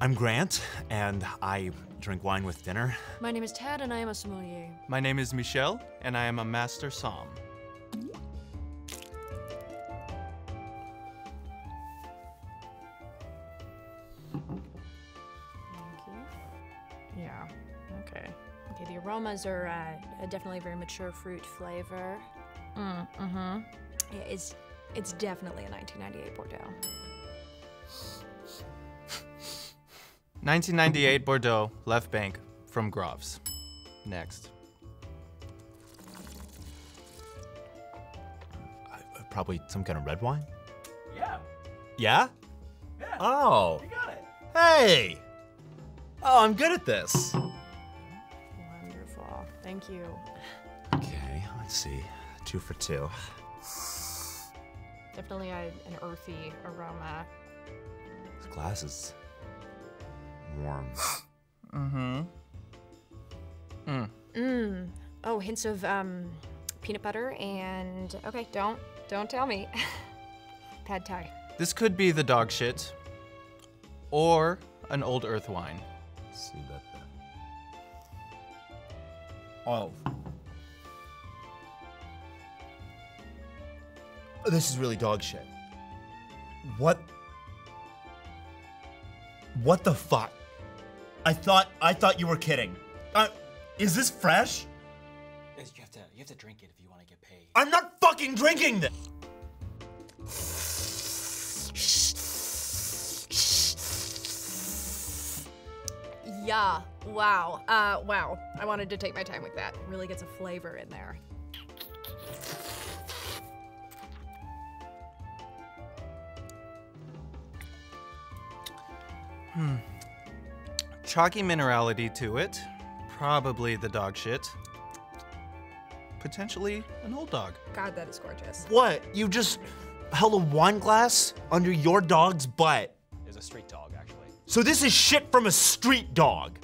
I'm Grant, and I drink wine with dinner. My name is Tad, and I am a sommelier. My name is Michelle, and I am a master somm. Yeah, okay. Okay, the aromas are definitely very mature fruit flavor. Mm-hmm. Yeah, it's definitely a 1998 Bordeaux. 1998 Bordeaux, left bank, from Graves. Next. Probably some kind of red wine? Yeah. Yeah? Yeah. Oh. You got it. Hey! Oh, I'm good at this. Wonderful. Thank you. Okay, let's see. 2 for 2. Definitely an earthy aroma. This glass is warm. Mm-hmm. Mm. Mm. Oh, hints of peanut butter and okay, don't tell me. Pad Thai. This could be the dog shit or an old earth wine. Let's see about that. 12. Oh, this is really dog shit. What the fuck? I thought you were kidding. Is this fresh? You have to drink it if you want to get paid. I'm not fucking drinking this. Yeah. Wow. Wow. I wanted to take my time with that. It really gets a flavor in there. Hmm. Chalky minerality to it, probably the dog shit, potentially an old dog. God, that is gorgeous. What? You just held a wine glass under your dog's butt? It's a street dog, actually. So this is shit from a street dog?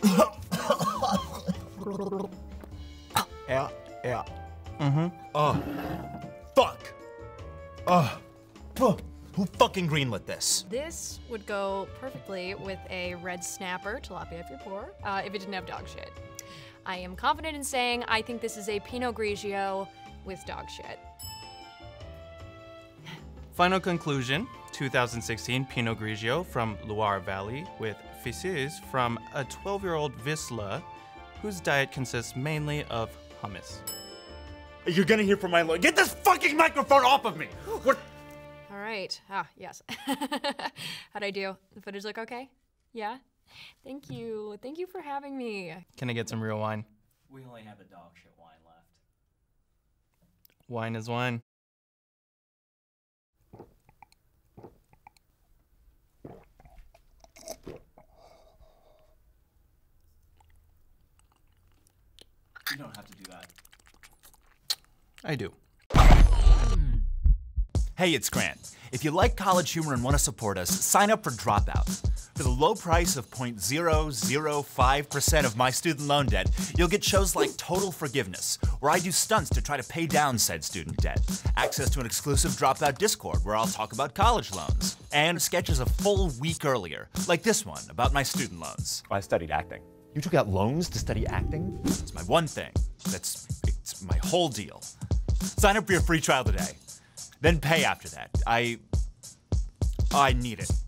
Yeah, yeah. Mm-hmm. Oh, fuck. Oh, fuck. Who fucking greenlit this? This would go perfectly with a red snapper, tilapia if you're poor, if it didn't have dog shit. I am confident in saying I think this is a Pinot Grigio with dog shit. Final conclusion, 2016 Pinot Grigio from Loire Valley with Vizsla from a 12-year-old Vizsla whose diet consists mainly of hummus. You're gonna hear from my lawyer. Get this fucking microphone off of me! We're all right. Ah, yes. How'd I do? The footage look okay? Yeah? Thank you. Thank you for having me. Can I get some real wine? We only have a dog shit wine left. Wine is wine. You don't have to do that. I do. Hey, it's Grant. If you like College Humor and want to support us, sign up for Dropout. For the low price of 0.005% of my student loan debt, you'll get shows like Total Forgiveness, where I do stunts to try to pay down said student debt, access to an exclusive Dropout Discord, where I'll talk about college loans, and sketches a full week earlier, like this one about my student loans. I studied acting. You took out loans to study acting? It's my one thing. It's my whole deal. Sign up for your free trial today. Then pay after that. I need it.